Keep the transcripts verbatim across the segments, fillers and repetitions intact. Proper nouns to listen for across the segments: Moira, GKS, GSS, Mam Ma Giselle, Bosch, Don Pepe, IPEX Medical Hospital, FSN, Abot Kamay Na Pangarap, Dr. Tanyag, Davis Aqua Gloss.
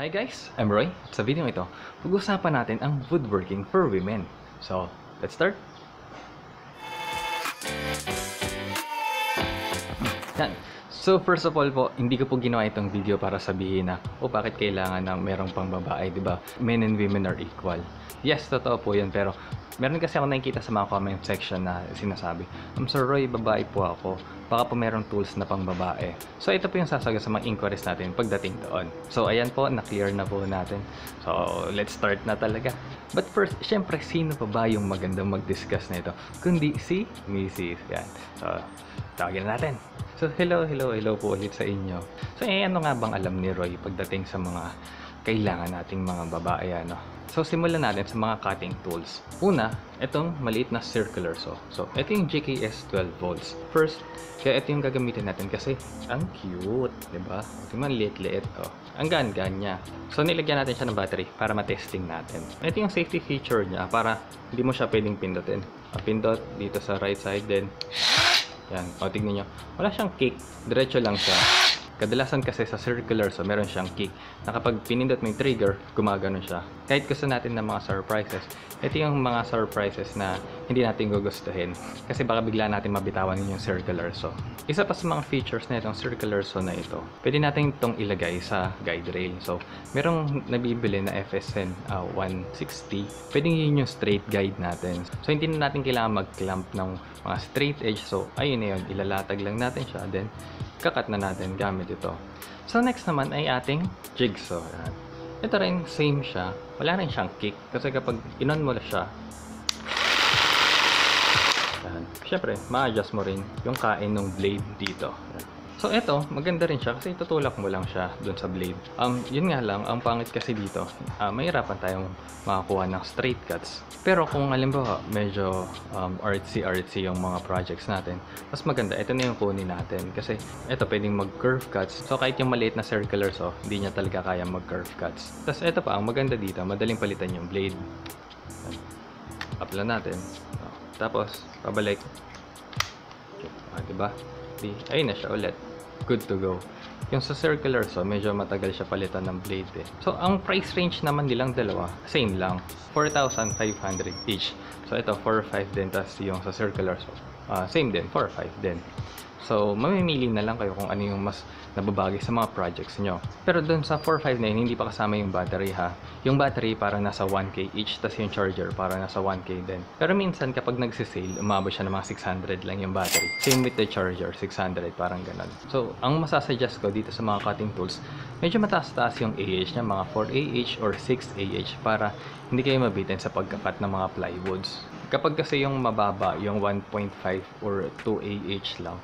Hi guys, I'm Roy. At sa video ito, pag-usapan natin ang woodworking for women. So, let's start! Yan. So, first of all po, hindi ko po ginawa itong video para sabihin na, o oh, bakit kailangan ng merong pang babae, di ba? Men and women are equal. Yes, totoo po yun, pero meron kasi ako nakikita sa mga comment section na sinasabi, I'm sorry Roy, babae po ako. Baka po merong tools na pang babae. So, ito po yung sasagot sa mga inquiries natin pagdating doon. So, ayan po, na-clear na po natin. So, let's start na talaga. But first, syempre, sino pa ba yung magandang mag-discuss na ito? Kundi si Missus Yan. So, tawagin natin. So, hello, hello, hello po ulit sa inyo. So, eh, ano nga bang alam ni Roy pagdating sa mga kailangan nating mga babae, ano? So, simulan natin sa mga cutting tools. Una, itong maliit na circular saw. So, ito yung G K S twelve volts. First, kaya ito yung gagamitin natin kasi ang cute, diba? Ito yung maliit-liit, oh. Ang gaan-gaan niya. So, nilagyan natin siya ng battery para matesting natin. Ito yung safety feature niya para hindi mo siya pwedeng pindutin. Pindot dito sa right side din. Yan, o tignan nyo. Wala siyang kick, diretso lang siya. Kadalasan kasi sa circular saw, meron siyang kick na kapag pinindot mo yung trigger, gumagano siya. Kahit gusto natin ng mga surprises, ito yung mga surprises na hindi natin gugustuhin. Kasi baka bigla natin mabitawan yung circular saw. Isa pa sa mga features na itong circular saw na ito, pwede natin itong ilagay sa guide rail. So, merong nabibili na F S N uh, one sixty. Pwede yun yung straight guide natin. So, hindi na natin kailangan mag-clamp ng mga straight edge. So, ayun na yun. Ilalatag lang natin siya. Then, kakat na natin gamit ito. So, next naman ay ating jigsaw. Ito rin, same siya. Wala rin siyang kick. Kasi kapag inon mo na siya, yan. Siyempre, ma-adjust mo rin yung kain ng blade dito. So, ito, maganda rin siya kasi tutulak mo lang siya dun sa blade. Um, yun nga lang, ang pangit kasi dito, uh, mahirapan tayong makakuha ng straight cuts. Pero kung halimbawa, medyo um, artsy-artsy yung mga projects natin, mas maganda, ito na yung kunin natin. Kasi ito, pwedeng mag-curve cuts. So, kahit yung maliit na circular saw, hindi niya talaga kaya mag-curve cuts. Tapos, ito pa, ang maganda dito, madaling palitan yung blade. Up lang natin. Tapos, pabalik. Ah, diba? Di, ayun na siya ulit. Good to go. Yung sa circular saw, medyo matagal siya palitan ng blade eh. So, ang price range naman nilang dalawa, same lang. four thousand five hundred each. So, ito four five din. Tapos yung sa circular saw, uh, same din. four five din. So, mamimili na lang kayo kung ano yung mas nababagay sa mga projects nyo. Pero dun sa four five na yun, hindi pa kasama yung battery ha. Yung battery para nasa one K each, tas yung charger para nasa one K din. Pero minsan kapag nagsisale, umabot siya ng mga six hundred lang yung battery. Same with the charger, six hundred, parang ganun. So, ang masasuggest ko dito sa mga cutting tools, medyo mataas-taas yung A H niya, mga four A H or six A H para hindi kayo mabitin sa pagkakat ng mga plywoods. Kapag kasi yung mababa, yung one point five or two A H lang,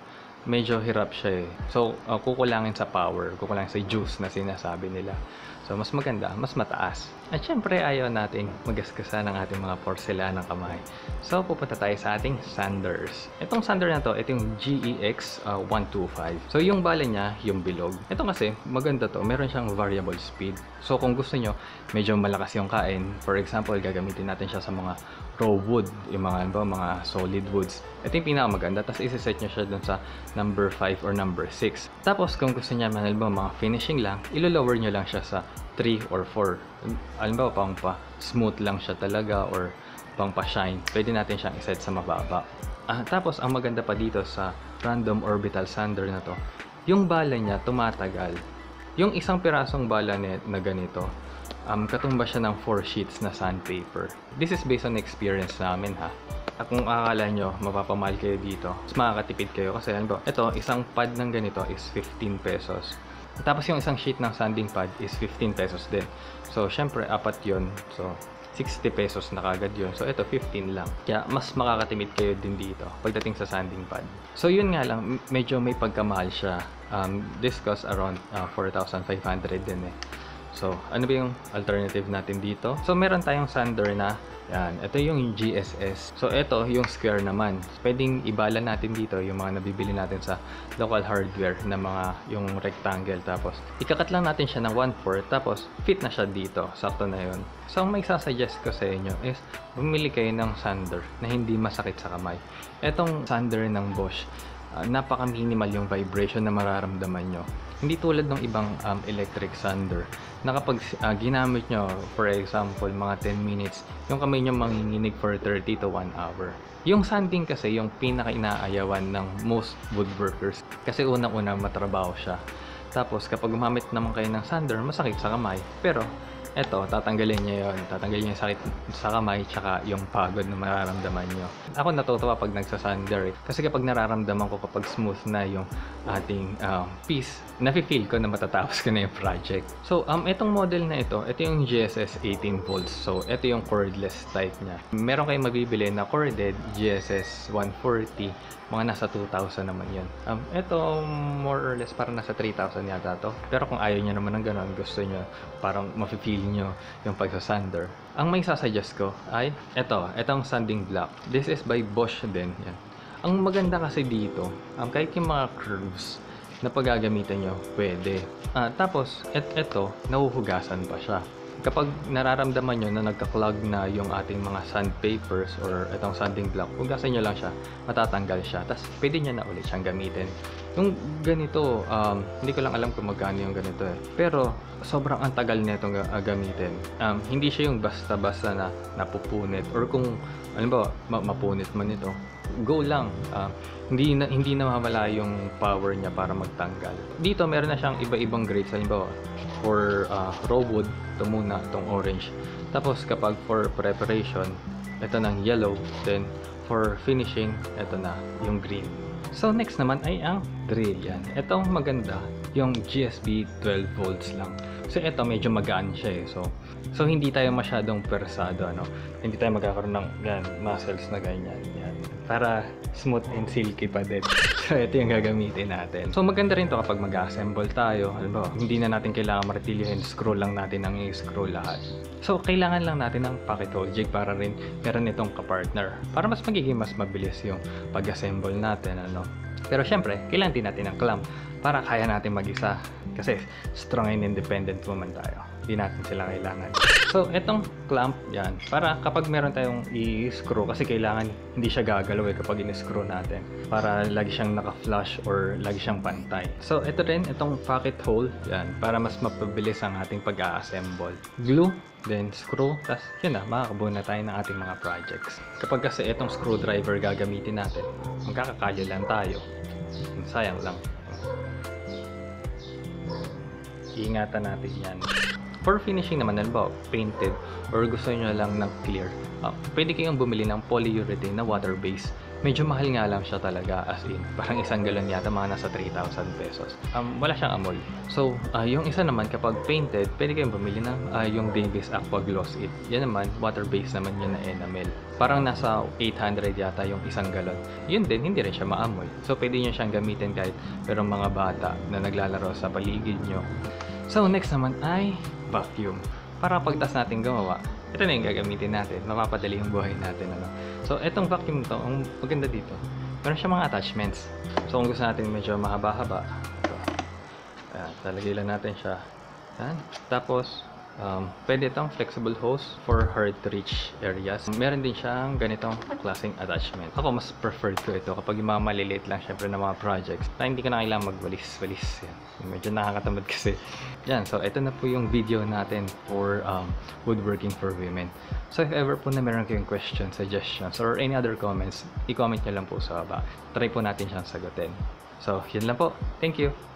medyo hirap siya eh. So, uh, kukulangin sa power, kukulangin sa juice na sinasabi nila. So, mas maganda, mas mataas. At syempre, ayaw natin magaskasa ng ating mga porsela ng kamay. So, pupunta tayo sa ating sanders. Itong sander na to, ito yung G E X one twenty-five. So, yung bala niya, yung bilog. Ito kasi, maganda to. Meron siyang variable speed. So, kung gusto nyo, medyo malakas yung kain. For example, gagamitin natin siya sa mga raw wood, yung mga, ano, mga solid woods. Ito yung pinakamaganda. Tapos, isiset nyo siya dun sa number five or number six. Tapos, kung gusto nyo, manalba, mga finishing lang, ilo-lower nyo lang siya sa three or four. Alam ba, pang pa smooth lang siya talaga or pang pa shine. Pwede natin siyang iset sa mababa. Ah, tapos, ang maganda pa dito sa random orbital sander na to, yung bala niya tumatagal. Yung isang pirasong bala na, na ganito, Um, katumba siya ng four sheets na sandpaper. This is based on experience namin ha. At kung akala nyo, mapapamahal kayo dito, mas makakatipid kayo kasi yan po. Ito, isang pad ng ganito is fifteen pesos. Tapos yung isang sheet ng sanding pad is fifteen pesos din. So, syempre, apat yun. So, sixty pesos na kagad yun. So, ito, fifteen lang. Kaya, mas makakatimid kayo din dito pagdating sa sanding pad. So, yun nga lang, medyo may pagkamahal siya. Um, this cost around uh, four thousand five hundred din eh. So, ano ba yung alternative natin dito? So, meron tayong sander na, yan, ito yung G S S. So, ito yung square naman. Pwedeng ibala natin dito yung mga nabibili natin sa local hardware na mga yung rectangle. Tapos, ikakat lang natin siya ng one fourth. Tapos, fit na siya dito. Sakto na yun. So, ang may sasuggest ko sa inyo is, bumili kayo ng sander na hindi masakit sa kamay. Etong sander ng Bosch, uh, napaka-minimal yung vibration na mararamdaman nyo. Hindi tulad ng ibang um, electric sander na kapag uh, ginamit nyo, for example, mga ten minutes, yung kamay nyo manginginig for thirty to one hour. Yung sanding kasi yung pinaka-inaayawan ng most woodworkers kasi unang-una matrabaho siya. Tapos kapag gumamit naman kayo ng sander, masakit sa kamay. Pero eto, tatanggalin niya yon, tatanggalin niya yung sakit sa kamay tsaka yung pagod na mararamdaman nyo. Ako natutuwa pag nagsasander eh. Kasi kapag nararamdaman ko kapag smooth na yung ating um, piece, nafe-feel ko na matatapos ko na yung project. So, um, itong model na ito, ito yung G S S eighteen volts. So, ito yung cordless type niya. Meron kayong mabibili na corded G S S one forty, mga nasa two thousand naman yun. Um, ito, more or less, parang nasa three thousand yata to. Pero kung ayaw nyo naman ng ganon, gusto nyo parang mafe-feel nyo yung pagsasander. Ang may sasuggest ko ay eto, etong sanding block. This is by Bosch din. Yan. Ang maganda kasi dito, um, kahit yung mga curves na paggagamitan nyo, pwede. Uh, tapos, et eto, nahuhugasan pa siya. Kapag nararamdaman nyo na nagka-clog na yung ating mga sandpapers or itong sanding block, hugasan nyo lang siya, matatanggal siya. Tapos, pwede nyo na ulit siyang gamitin. Yung ganito, um, hindi ko lang alam kung magkano yung ganito eh. Pero, sobrang antagal na itong gamitin. Um, hindi siya yung basta-basta na napupunit. Or kung, alam ba, ma mapunit man ito, go lang. Uh, hindi na hindi nawawala yung power niya para magtanggal. Dito, meron na siyang iba-ibang grades. Halimbawa, for uh, raw wood, ito muna, itong orange. Tapos, kapag for preparation, ito ng yellow. Then, for finishing, ito na, yung green. So, next naman ay ang drill yan. Itong maganda, yung G S B twelve volts lang. So, ito medyo magaan siya eh. So, so hindi tayo masyadong persado, ano? Hindi tayo magkakaroon ng yan, muscles na ganyan. Yan. Para smooth and silky pa din. So, ito yung gagamitin natin. So, maganda rin to kapag mag-assemble tayo. Alam ba, hindi na natin kailangan martilyohin. Scroll lang natin ang i-scroll lahat. So, kailangan lang natin ng pocket hole jig para rin meron itong kapartner. Para mas magiging mas mabilis yung pag-assemble natin, ano? Pero syempre, kailangan din natin ng clamp para kaya natin mag-isa. Kasi strong and independent woman tayo. Hindi natin sila kailangan. So, itong clamp, yan. Para kapag meron tayong i-screw, kasi kailangan hindi siya gagalaw eh kapag in-screw natin. Para lagi siyang naka-flush or lagi siyang pantay. So, ito rin, itong pocket hole, yan. Para mas mapabilis ang ating pag-a-assemble. Glue, then screw, tapos yun na, makakabuo na tayo ng ating mga projects. Kapag kasi itong screwdriver gagamitin natin, magkakakaya lang tayo. Sayang lang. Iingatan natin yan. For finishing naman, halimbawa, painted or gusto nyo lang ng clear, uh, pwede kayong bumili ng polyurethane na water base. Medyo mahal nga lang siya talaga, as in, parang isang galon yata mga nasa three thousand pesos. Um, wala siyang amoy. So, uh, yung isa naman, kapag painted, pwede kayong bumili ng uh, yung Davis Aqua Gloss it. Yan naman, water-based naman yun na enamel. Parang nasa eight hundred yata yung isang galon. Yun din, hindi rin siya maamoy. So, pwede nyo siyang gamitin kahit pero mga bata na naglalaro sa paligid nyo. So, next naman ay vacuum. Para pagtas natin gumawa, ito na yung gagamitin natin. Mapapadali yung buhay natin, ano. So, etong vacuum to, ang maganda dito, meron siya mga attachments. So, kung gusto natin medyo mahaba-haba, talagay lang natin siya. Yan. Tapos, um, pwede itong flexible hose for hard-to-reach areas. Meron din siyang ganitong klaseng attachment. Ako, mas preferred ko ito kapag yung mga maliliit lang, syempre, na mga projects. Na hindi ko na kailangan magwalis-walis. Medyo nakakatamad kasi. Yan, so ito na po yung video natin for um, woodworking for women. So if ever po na meron kayong questions, suggestions, or any other comments, i-comment nyo lang po sa baba. Try po natin siyang sagutin. So, yun lang po. Thank you!